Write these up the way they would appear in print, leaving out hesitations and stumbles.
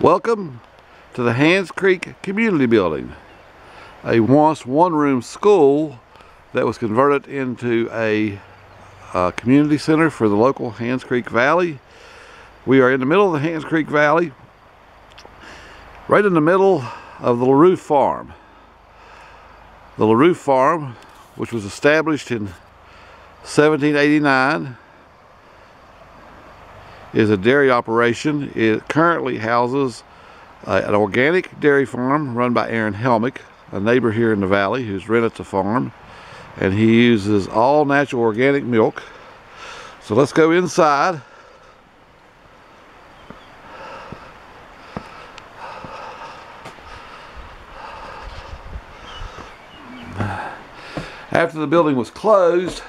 Welcome to the Hans Creek Community Building, a once one-room school that was converted into a community center for the local Hans Creek Valley. We are in the middle of the Hans Creek Valley, right in the middle of the Larew Farm. The Larew Farm, which was established in 1789, is a dairy operation. It currently houses an organic dairy farm run by Aaron Helmick, a neighbor here in the valley who's rented the farm, and he uses all natural organic milk. So let's go inside. After the building was closed,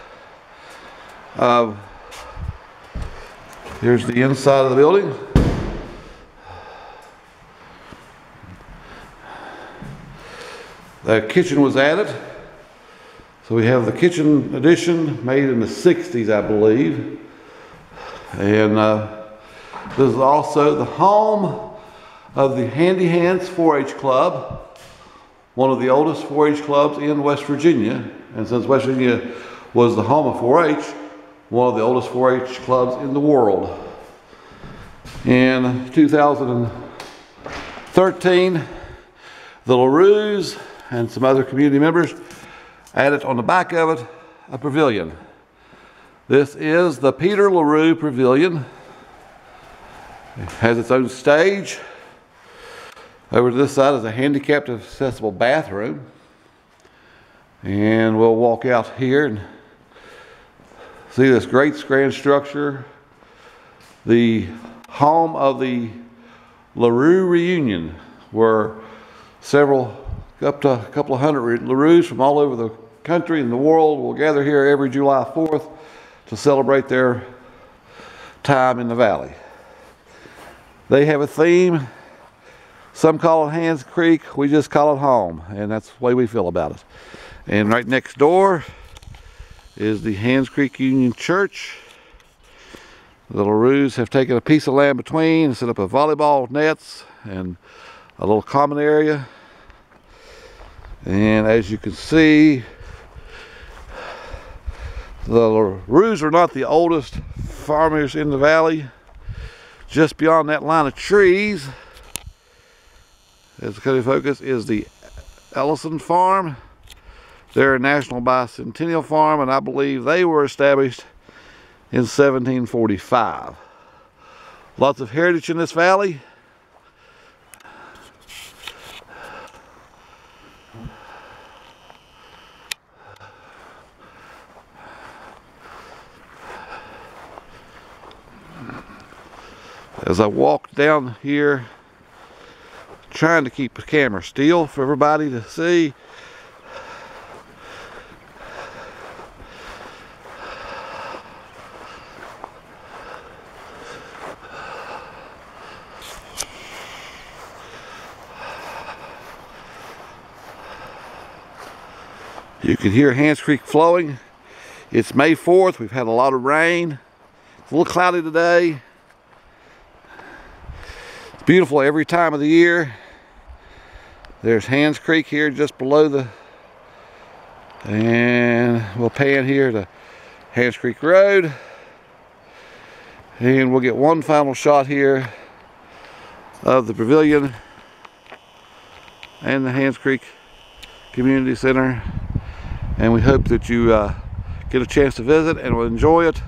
here's the inside of the building. The kitchen was added. So we have the kitchen addition made in the 60s, I believe. And this is also the home of the Handy Hands 4-H Club, one of the oldest 4-H clubs in West Virginia. And since West Virginia was the home of 4-H, one of the oldest 4-H clubs in the world. In 2013, the Larews and some other community members added on the back of it a pavilion. This is the Peter Larew Pavilion. It has its own stage. Over to this side is a handicapped accessible bathroom. And we'll walk out here and see this great grand structure, the home of the Larew Reunion, where up to a couple of hundred Larews from all over the country and the world will gather here every July 4th to celebrate their time in the valley. They have a theme. Some call it Hans Creek, we just call it home, and that's the way we feel about it. And right next door is the Hans Creek Union Church. The Larews have taken a piece of land between and set up a volleyball nets and a little common area. And as you can see, the Larews are not the oldest farmers in the valley. Just beyond that line of trees, as the cutting focus, is the Ellison Farm. They're a national bicentennial farm, and I believe they were established in 1745. Lots of heritage in this valley. As I walk down here, trying to keep the camera still for everybody to see, you can hear Hans Creek flowing. It's May 4th. We've had a lot of rain. It's a little cloudy today. It's beautiful every time of the year. There's Hans Creek here just below the, and we'll pan here to Hans Creek Road. And we'll get one final shot here of the pavilion and the Hans Creek Community Center. And we hope that you get a chance to visit and will enjoy it.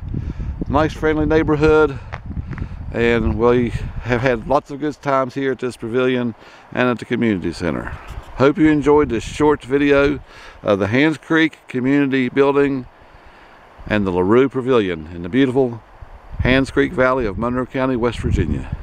Nice friendly neighborhood, and we have had lots of good times here at this pavilion and at the community center. Hope you enjoyed this short video of the Hans Creek Community Building and the Larew Pavilion in the beautiful Hans Creek Valley of Monroe County, West Virginia.